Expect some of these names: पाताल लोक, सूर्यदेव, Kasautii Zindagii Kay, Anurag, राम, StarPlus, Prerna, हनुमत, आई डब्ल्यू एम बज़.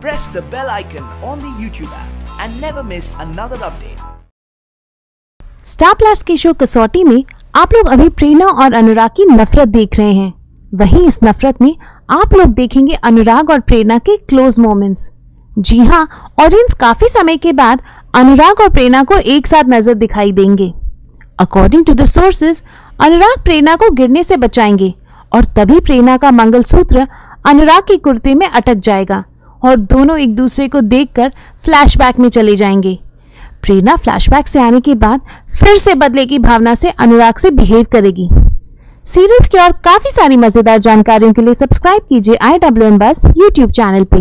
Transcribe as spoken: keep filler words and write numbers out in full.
Press the bell icon on the YouTube app and never miss another update. Star Plus के show Kasautii में आप लोग अभी प्रेरणा और अनुराग की नफरत देख रहे हैं। वहीं इस नफरत में आप लोग देखेंगे अनुराग और प्रेरणा के क्लोज मोमेंट्स। जी हाँ, ऑडियंस काफी समय के बाद अनुराग और प्रेरणा को एक साथ नजर दिखाई देंगे। According to the sources, Anurag Prerna को गिरने से बचाएंगे और तभी प्रेरणा का मंगलसूत्र अनुराग के कुर्ते में अटक जाएगा और दोनों एक दूसरे को देखकर फ्लैशबैक में चले जाएंगे। प्रेरणा फ्लैशबैक से आने के बाद फिर से बदले की भावना से अनुराग से बिहेव करेगी। सीरियल्स की और काफी सारी मजेदार जानकारियों के लिए सब्सक्राइब कीजिए आई डब्ल्यू एम बज़ YouTube channel पे।